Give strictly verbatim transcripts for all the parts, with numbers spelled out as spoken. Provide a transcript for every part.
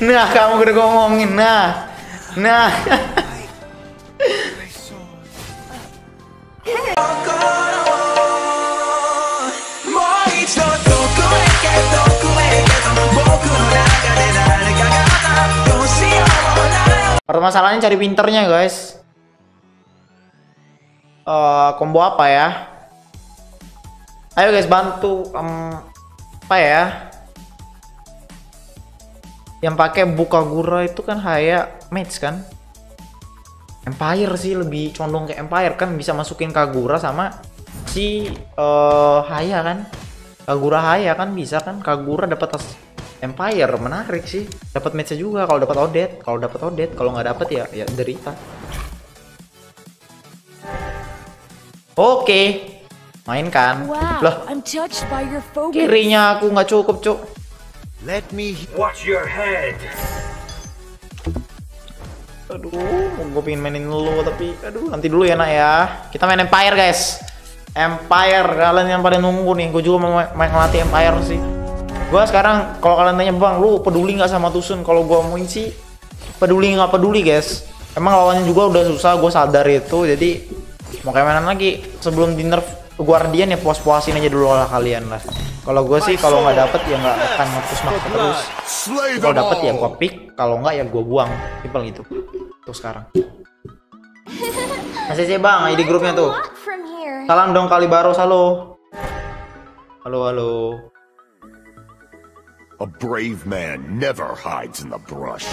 Nah, kamu udah ngomongin. Nah, nah. Permasalahannya cari winternya, guys. Uh, combo apa ya? Ayo guys, bantu. Um, apa ya? Yang pakai buka Kagura itu kan Haya match kan? Empire sih, lebih condong ke Empire kan, bisa masukin Kagura sama si uh, Haya kan? Kagura Haya kan bisa kan? Kagura dapat Empire, menarik sih. Dapat match-nya juga kalau dapat Odet, kalau dapat Odet, kalau nggak dapat ya ya derita. Oke, okay. Mainkan. Wow, loh, kirinya aku nggak cukup, cuk. Let me watch your head. Aduh, gue pengen mainin lu tapi, aduh, nanti dulu ya nak ya. Kita main Empire guys. Empire, kalian yang paling nunggu nih. Gue juga mau main ngelatih Empire sih. Gue sekarang, kalau kalian tanya bang, lu peduli nggak sama Tusun? Kalau gue omongin sih, peduli nggak peduli guys. Emang lawannya juga udah susah, gue sadar itu. Jadi mau kayak mainan lagi sebelum dinner Guardian ya, puas-puasin aja dulu lah kalian lah. Kalau gue sih kalau nggak dapet ya nggak akan ngepus mak terus. Kalau dapet ya gue pick, kalau nggak ya gue buang. Simpel gitu. Tuh sekarang. Masih sih bang, di grupnya tuh. Salam dong Kalibaros, halo. Halo halo. A brave man never hides in the brush.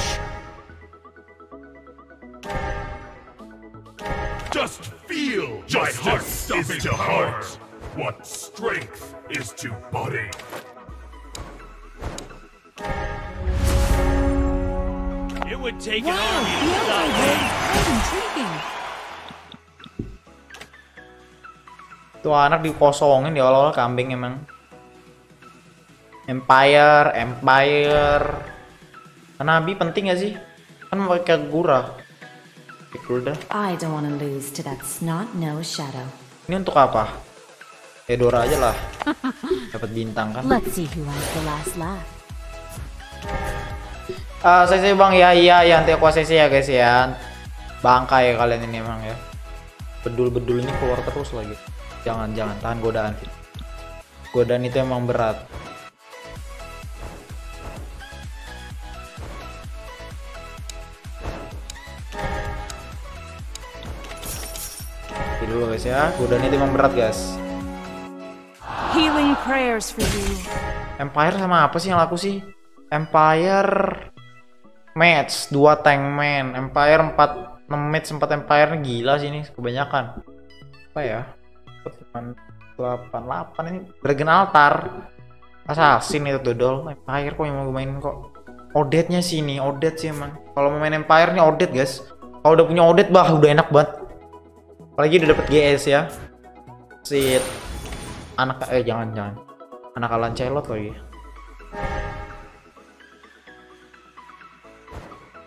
Just feel my heart is to heart, what strength is to body. It would take an army to stop me. Tuh anak dikosongin, diolol-olol kambing emang. Empire, Empire. Nabi penting gak sih? Kan pakai Kagura. I don't want to lose to that snot nose shadow. Ini untuk apa? Edora aja lah. Dapat bintang kan? Let's see who has the last laugh. Ah, uh, saya bang ya ya yang aku sesi ya guys ya. Bangkai ya kalian ini emang ya. Bedul-bedul ini keluar terus lagi. Jangan-jangan tahan godaan. Godaan itu emang berat. Dulu guys ya, godaan itu memang berat guys. Healing prayers for you. Empire sama apa sih yang laku sih? Empire match dua tank man, Empire empat match empat Empire, gila sih ini kebanyakan. Apa ya? delapan delapan ini Dragon Altar. Assassin itu dodol. Empire kok yang mau gue mainin kok. Odetnya sih ini, Odet sih emang. Kalau mau main Empire nih Odet guys. Kalau udah punya Odet bah udah enak banget. Apalagi udah dapet G S ya. Sit. Anak eh jangan jangan. Anak kalan celot lagi.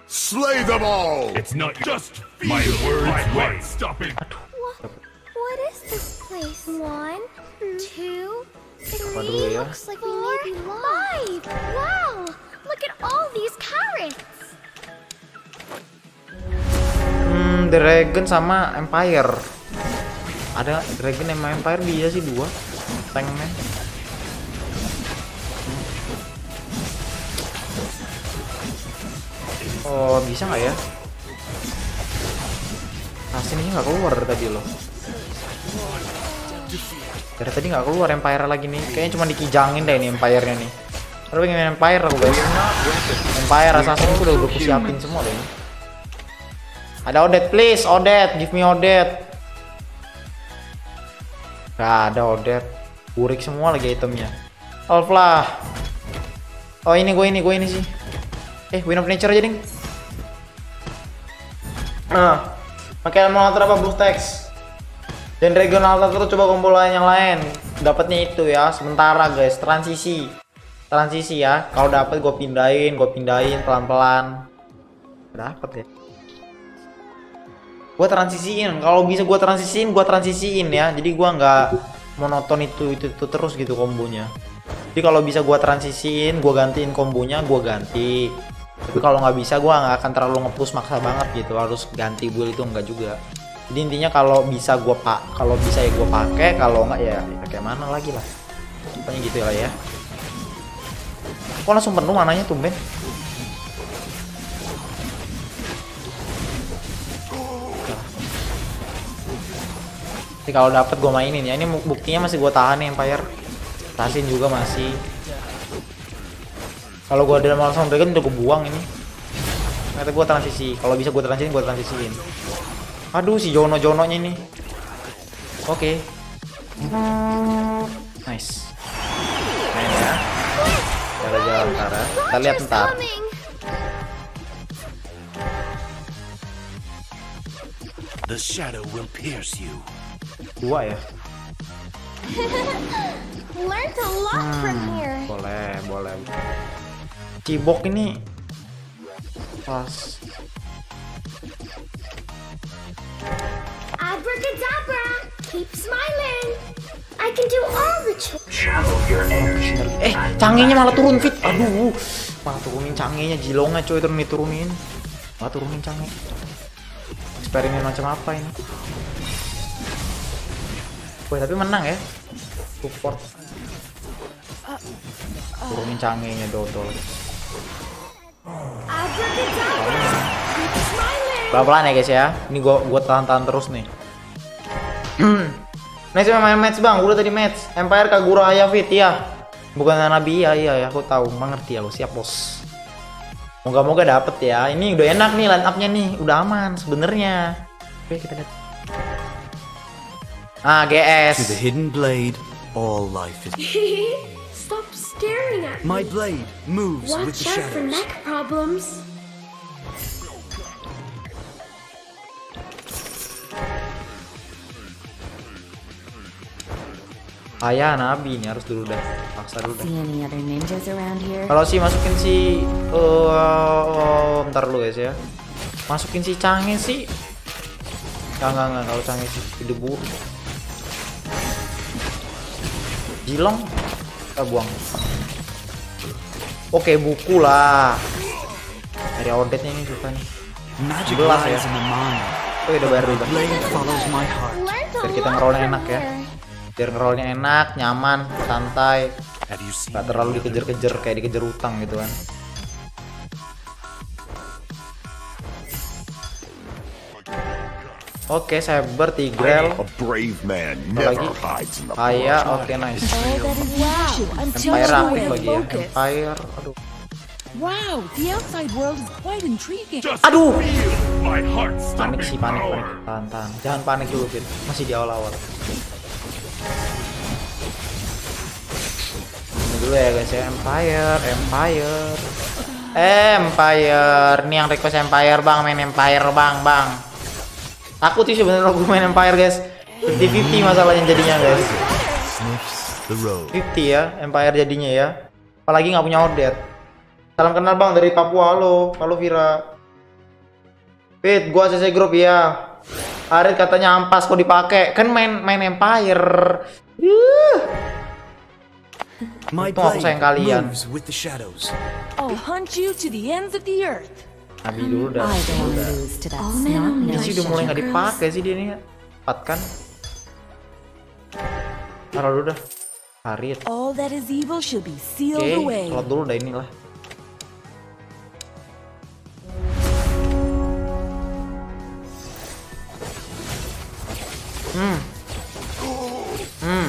Slay them all. It's not just my words. Wait, stop it. What is this place? One, two, three. Looks like we may be live. Wow, look at all these carrots. Dragon sama Empire, ada Dragon sama Empire bisa sih dua tanknya. Oh bisa nggak ya? Asin ini nggak keluar dari tadi loh. Dari tadi nggak keluar Empire lagi nih. Kayaknya cuma dikijangin deh ini Empire-nya nih. Kalau pengen Empire aku guys. Empire Assassin udah udah siapin semua deh. Ada Odet please, Odet, give me Odet. Gak ada Odet, burik semua lagi itemnya. Alf lah. Oh ini gue ini gue ini sih. Eh win of nature aja ding. Nah, pakai emulator apa blue text. Dan regional terus coba kumpul lain yang lain. Dapatnya itu ya, sementara guys, transisi, transisi ya. Kalau dapat gue pindahin, gue pindahin pelan-pelan. Dapat ya. Gue transisiin, kalau bisa gue transisiin, gue transisiin ya. Jadi gue nggak monoton itu, itu itu terus gitu kombonya. Jadi kalau bisa gua transisiin, gua gantiin kombonya, gua ganti. Tapi kalau nggak bisa, gua nggak akan terlalu ngepush maksa banget gitu, harus ganti build itu enggak juga. Jadi intinya kalau bisa gua pak, kalau bisa ya gua pakai, kalau nggak ya kayak mana lagi lah. Pokoknya gitu lah ya. Kok langsung penuh mananya tumben. Tapi kalau dapat gue mainin ya. Ini buktinya masih gue tahan nih Empire. Tasin juga masih. Kalau gue ada langsung dragon udah gue buang ini. Ternyata gue transisi. Kalau bisa gue transisiin, gue transisiin. Aduh si Jono-Jononya ini. Oke. Okay. Nice. Main ya. Cara jalan cara. Kita lihat ntar. The shadow will pierce you. Dua ya. Hmm, boleh, boleh. Cibok ini pas. Abracadabra, keep smiling. I can do all the tricks. Eh, canggihnya malah turun fit. Aduh, malah turunin canggihnya, jilongnya coy turun diturunin. Malah turunin canggih. Eksperimen macam apa ini? Wah, tapi menang ya. Support. Turunin canggihnya dodol. Pelan-pelan ya guys ya. Ini gua gua tahan-tahan terus nih. Next main match bang. Udah tadi match. Empire Kagura ya fit ya. Bukan Nabi ya iya ya. Aku tahu. Mengerti ya. Aku siap bos. Moga-moga dapet ya. Ini udah enak nih line up-nya nih. Udah aman sebenarnya. Oke kita lihat. Ah, G S. To the hidden blade, all life is. Stop staring at me. My blade moves Watch with the shadows. Watch out for neck problems. Ayah Nabi ini harus dulu dah, paksa dulu dah. Kalau sih masukin si, uh, bentar dulu guys ya. Masukin si canggih sih. Enggak enggak enggak kalau canggih sih debu. Jilong kita buang. Oke buku lah dari outletnya ini bukan sebelas ya. Oh udah bayar dulu biar kita ngerollnya enak ya, biar ngerollnya enak nyaman santai nggak terlalu dikejar-kejar kayak dikejar utang gitu kan. Oke, saya bertigrel. Lagi. Ayah, oke okay, nice. Empire aktif lagi ya. Empire, aduh. Wow, the outside world is quite intriguing. Aduh. Panik sih, panik, panik. Tahan, tahan. Jangan panik dulu, Fit. Masih di awal-awal. Ini dulu ya guys ya. Empire, Empire. Empire. Ini yang request Empire, Bang. Main Empire, Bang, Bang. Aku tuh sebenarnya gue main Empire guys, fifty fifty masalahnya jadinya guys, fifty ya Empire jadinya ya, apalagi nggak punya outlet. Salam kenal bang dari Papua, halo, halo Vira. Fit, gua A C C Group ya. Arit katanya ampas kok dipakai, kan main main Empire. Uh. Untung aku sayang kalian. I'll hunt you to the ends of the earth. Nabi dulu udah, udah. Ini sih udah mulai nggak dipakai sih dia ini, empat kan? Taruh dulu dah, Harit. Oke, slot dulu dah inilah. Hmm, hmm.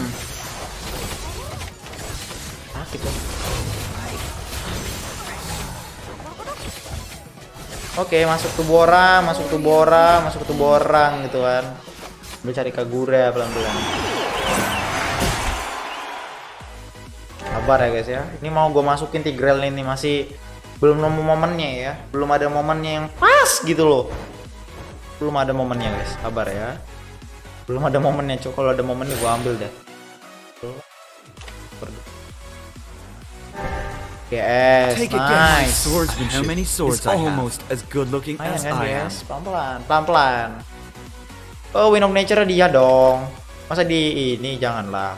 Sakit loh. Oke, masuk tubuh orang, masuk tubuh orang, masuk tubuh orang gitu kan. Ambil cari Kagura pelan-pelan. Sabar ya guys ya. Ini mau gue masukin Tigrel ini masih belum nemu momennya ya. Belum ada momennya yang pas gitu loh. Belum ada momennya guys, sabar ya. Belum ada momennya, coba kalau ada momennya gue ambil deh. Yes, take nice. How many swords I almost as good looking as I am. Pelan-pelan, pelan-pelan. Oh, Wind of Nature dia dong. Masa di ini janganlah.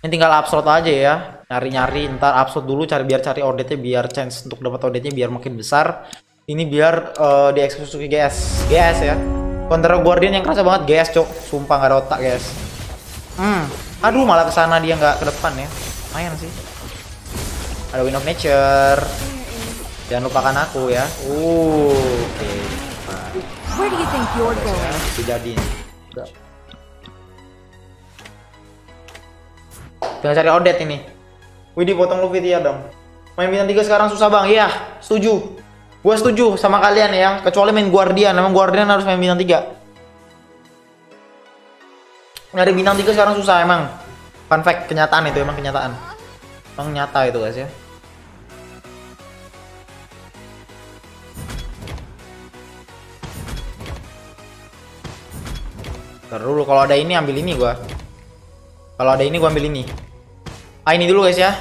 Ini tinggal upload aja ya, nyari-nyari ntar upload dulu, cari biar cari auditnya, biar chance untuk dapat auditnya biar makin besar. Ini biar uh, di eksklusif G S, G S ya. Kontra Guardian yang kerasa banget G S cok, sumpah nggak ada otak guys. Hmm, aduh malah kesana dia nggak ke depan ya, lumayan sih. Ada Wind of Nature, jangan lupakan aku ya. Uh, oke. Okay. Nah, jadi ini. Jangan cari outlet ini. Widih potong lu Vidya dong. Main bintang tiga sekarang susah bang. Iya setuju. Gue setuju sama kalian ya. Kecuali main Guardian. Emang Guardian harus main bintang tiga. Nyari bintang tiga sekarang susah emang. Fun fact, kenyataan itu emang kenyataan. Emang nyata itu guys ya. Ntar dulu kalau ada ini ambil ini gue. Kalau ada ini gue ambil ini. Ah ini dulu guys ya,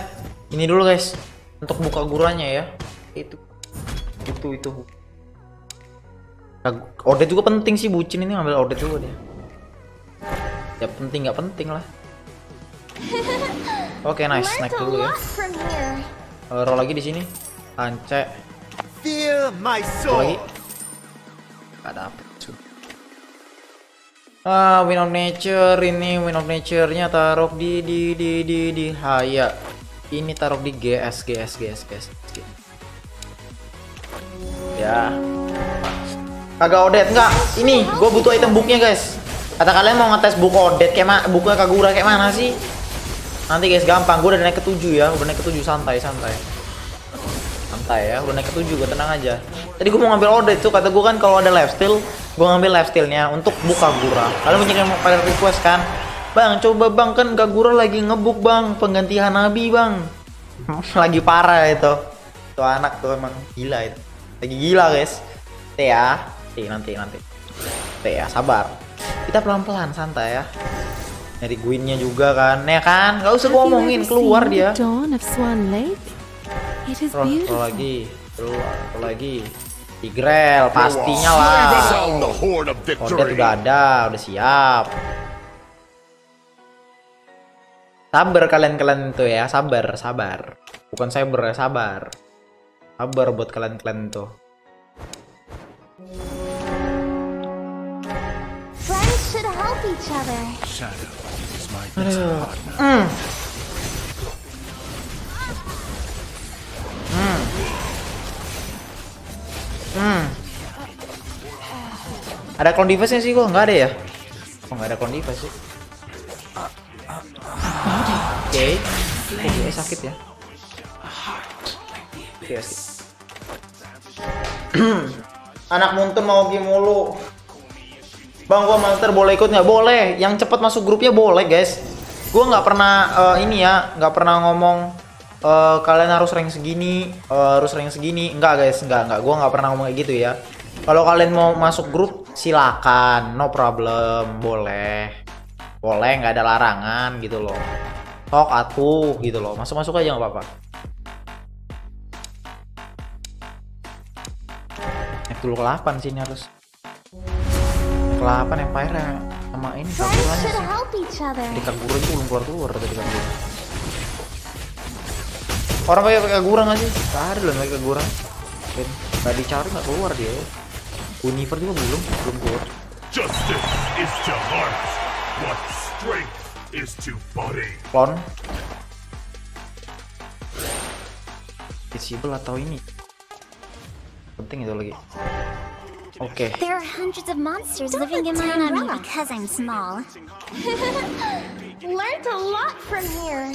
ini dulu guys untuk buka guranya ya. Itu, itu, itu. Nah, order juga penting sih bucin ini, ambil order juga deh. Ya penting nggak penting lah. Oke okay, nice, naik dulu ya. Uh, roll lagi di sini, tancek. Lagi. Gak dapet. Ah, Wind of Nature ini, Wind of Nature-nya taruh di di di di di Haya. Ini taruh di G S G S G S G S. Ya. Kagak odet enggak? Ini gue butuh item booknya guys. Kata kalian mau ngetes buku odet kayak mana? Bukunya Kagura kayak mana sih? Nanti guys gampang, gue udah naik ke tujuh ya, udah naik ke tujuh santai santai. Santai ya, udah naik ke tujuh, gue tenang aja. Tadi gue mau ngambil odet tuh, kata gue kan kalau ada lifesteal gue ngambil lifestealnya untuk buka Kagura. Kalian punya pada request kan, bang coba bang kan Kagura lagi ngebuk bang pengganti Hanabi bang. Lagi parah itu, tuh anak tuh emang gila itu, lagi gila guys. Teh ya, teh nanti nanti, teh ya sabar. Kita pelan pelan santai ya. Nyari Gwynnya juga kan, ya kan? Gak usah ngomongin keluar dia. Terus lagi, terus lagi. Tigrel pastinya lah. Order udah ada, udah siap. Sabar kalian-kalian tuh ya, sabar, sabar. Bukan cyber ya, sabar. Sabar buat kalian-kalian tuh. Aduh. Hmm. Hmm. Hmm. Ada clone device-nya sih kok, nggak ada ya? Kok nggak ada clone device sih? Oke, oke sakit ya. Oke, sakit. Anak muntun mau game mulu. Bang, gua master boleh ikut nggak? Boleh. Yang cepat masuk grupnya boleh guys. Gua nggak pernah uh, ini ya, nggak pernah ngomong. Uh, kalian harus rank segini, uh, harus rank segini. Enggak guys, enggak, enggak, gue nggak pernah ngomong kayak gitu ya. Kalau kalian mau masuk grup, silakan, no problem, boleh, boleh, nggak ada larangan gitu loh. Sok atuh gitu loh, masuk-masuk aja nggak apa-apa. Naik dulu ke delapan sini harus. Naik ke delapan Empire sama ini Kaguranya sih. Di Kagura itu belum keluar-keluar dari Kagura. Orang kayak Kagura nggak sih? Cari loh kayak Kagura. Nggak dicari nggak keluar dia. Univer juga belum belum keluar. Justice is to heart, what strength is to body. Klon. Visible atau ini? Penting itu lagi. Oke. Okay. There are hundreds of monsters living in my enemy because I'm small. Learned a lot from here.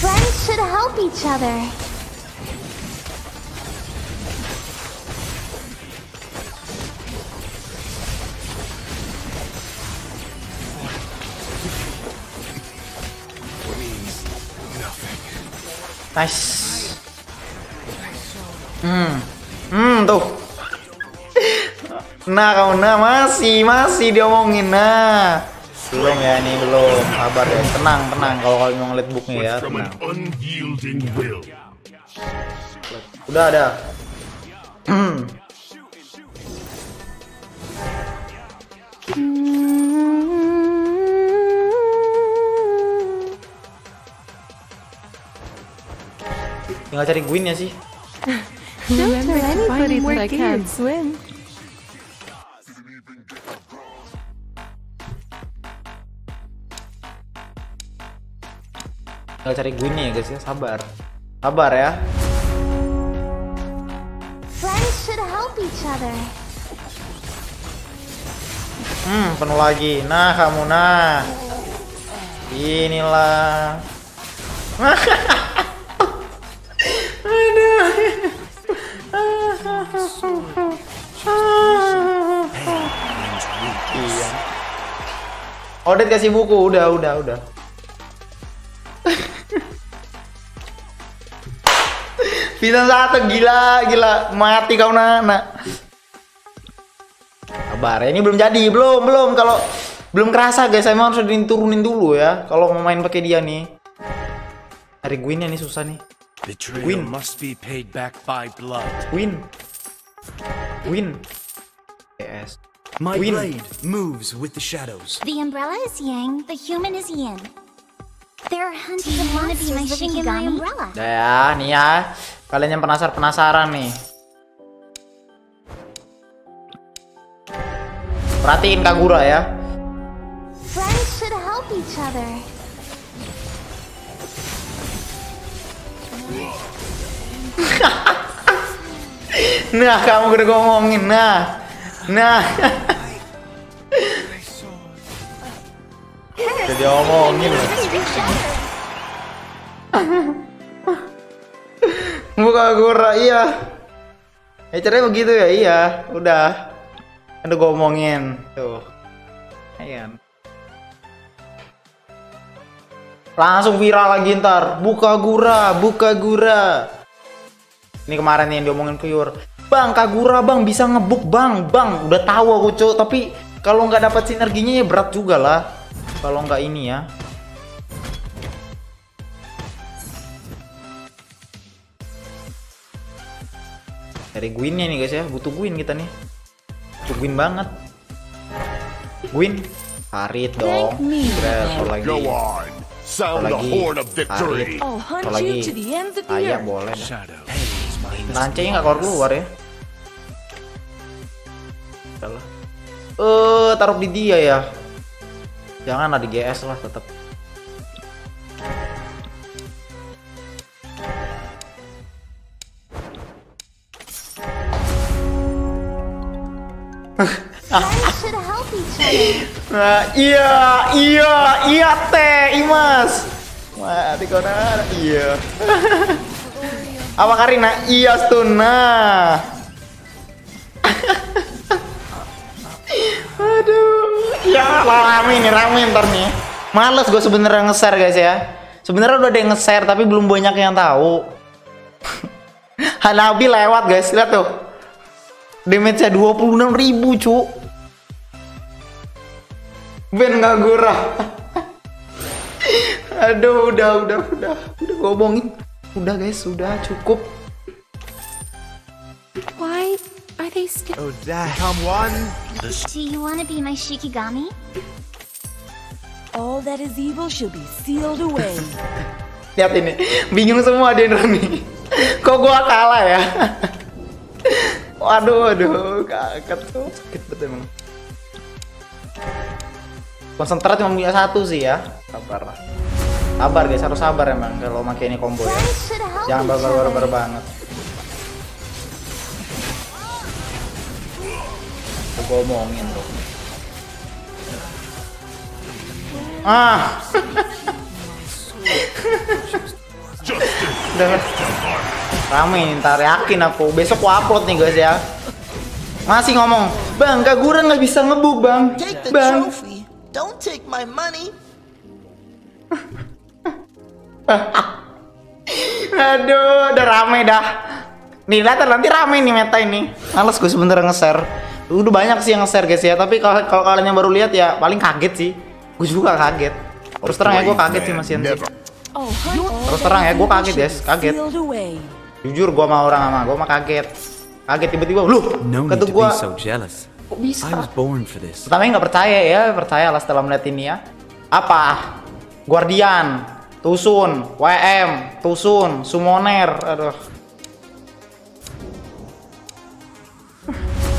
Friends should help each other. Nice. Hmm. Hmm, tuh. Nah, kamu nah masih masih diomongin nah. Belum ya, ini belum. Sabar ya, tenang, tenang. Kalau kalian mau ngeliat booknya ya, tenang. Udah ada. Tinggal cari Gwynnya sih. Remember anybody that I can't swim. Tinggal cari Gwynnya ya guys ya, sabar. Sabar ya. Friends should help each other. Hmm, penuh lagi. Nah, kamu nah. Inilah. Odet kasih buku, udah, udah, udah. Bintang satu, gila, gila, mati kau Nana. Sabar, ini belum jadi, belum, belum. Kalau belum kerasa guys, saya harus diturunin dulu ya. Kalau mau main pakai dia nih, cari Gwynnya nih susah nih. Gwyn must be paid back by blood. Gwyn, Gwyn, yes. My blade moves with the shadows. The umbrella is yang, the human is yin. There are hundreds of monsters living in my umbrella. Udah ya, nih ya. Kalian yang penasaran-penasaran nih. Perhatiin Kagura ya. Friends should help each other. Nah, kamu udah ngomongin, nah. Nah, jadi omongin loh. Buka Kagura, iya. Ya caranya begitu ya, iya. Udah, udah gue omongin tuh. Ayan. Langsung viral lagi ntar. Buka Kagura, buka Kagura. Ini kemarin yang diomongin Kuyur. Bang, Kagura bang bisa ngebuk bang, bang udah tahu aku cok, tapi kalau nggak dapat sinerginya ya berat juga lah, kalau nggak ini ya. Cari Gwynnya nih guys ya, butuh Gwyn kita nih, butuh Gwyn banget. Gwyn, tarik dong, kalau lagi, kalau lagi, tarik, kalau lagi, ayah boleh. Dah. Lancenya nggak keluar-keluar ya. Salah. Eh, taruh di dia ya. Jangan ada G S lah tetap. Nah, iya, iya, iya teh, Imas. Mati kau nara. Iya. Apa Karina? Iya stuna. Aduh, ya rame nih, rame ntar nih. Males gue sebenarnya nge-share guys ya. Sebenarnya udah ada yang nge-share tapi belum banyak yang tahu. Hanabi lewat guys, lihat tuh. Damage-nya dua puluh enam ribu, cu. Ben Kagura. Aduh, udah, udah, udah. Udah ngomongin. Udah guys, sudah cukup. Why are they still? Oh, that come one. Do you want to be my Shikigami? All that is evil should be sealed away. Lihat ini, bingung semua Dendro nih. Kok gua kalah ya? Waduh, aduh, kaget tuh, sakit banget emang. Konsentrat cuma punya satu sih ya, sabar lah. Sabar guys, harus sabar emang kalau pakai ini combo ya. Jangan barbar-barbar banget. Gue omongin tuh. Ah. Rame ntar, yakin aku. Besok gua upload nih guys ya. Masih ngomong, "Bang, Kagura nggak bisa ngebuk, Bang." Bang. Don't take my money. Aduh, udah rame dah. Nih lihat nanti rame nih meta ini. Males gue sebenernya nge-share. Udah banyak sih yang nge-share guys ya. Tapi kalau kalian yang baru lihat ya paling kaget sih. Gue juga kaget. Terus terang ya, gue kaget sih Mas Yanti. Terus terang ya, gue kaget guys, kaget. Jujur gue sama orang sama, gue mah kaget. Kaget tiba-tiba, loh, kata gue. Kok bisa? Pertama nggak percaya ya, percayalah setelah melihat ini ya. Apa? Guardian, Tusun, W M, Tusun, Summoner, aduh.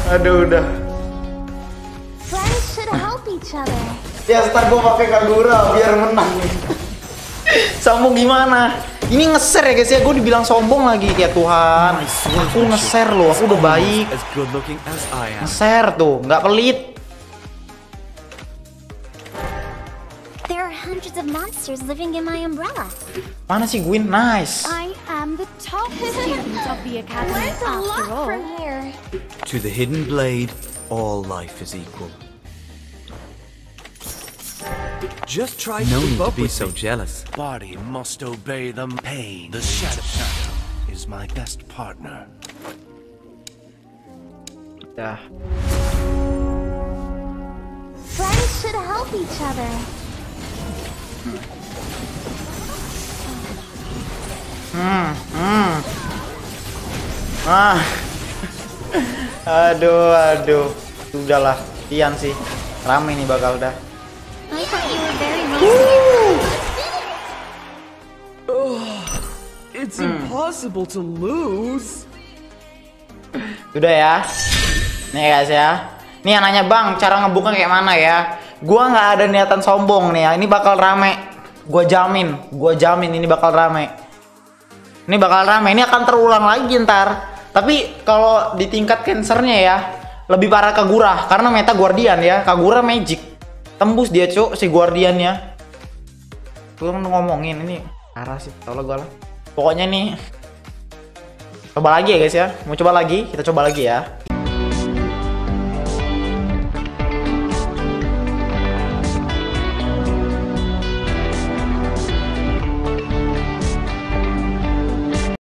Aduh udah. Ya start gue pakai Kagura biar menang. Sombong gimana? Ini nge-share ya guys ya, gue dibilang sombong lagi. Ya Tuhan, aku nge-share loh, aku udah baik. Nge-share tuh, nggak pelit. Mana sih Gwyn? Nice. To the hidden blade, all life is equal. Just try no to, to be so me. Jealous. Body must obey the pain. The shadow, shadow is my best partner. Dah. Friends should help each other. Hmm. Hmm. Ah. Aduh, aduh. Sudahlah, Tian sih. Rame nih bakal dah. It's impossible to lose. Udah ya. Nih guys ya. Nih yang nanya, Bang, cara ngebuka kayak mana ya? Gua nggak ada niatan sombong nih ya. Ini bakal rame. Gua jamin, gua jamin ini bakal rame. Ini bakal rame. Ini akan terulang lagi ntar. Tapi kalau di tingkat cancernya ya, lebih parah Kagura karena meta Guardian ya. Kagura magic. Tembus dia, Cuk, si Guardiannya. Gua ngomongin ini arah sih, tau lah gua lah. Pokoknya nih, coba lagi ya guys ya. Mau coba lagi? Kita coba lagi ya.